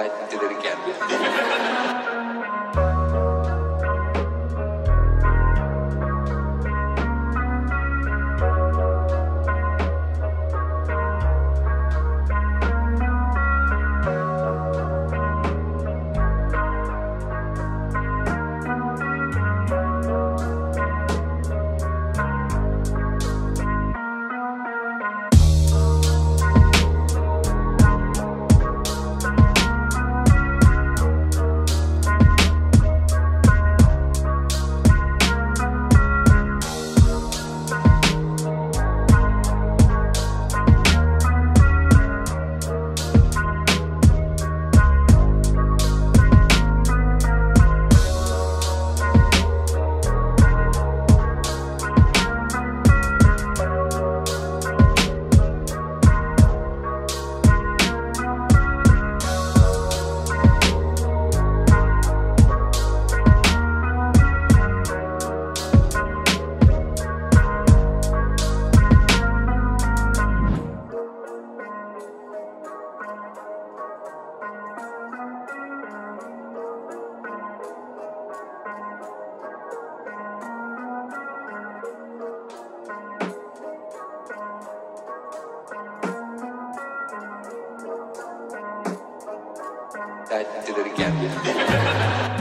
I did it again. I did it again.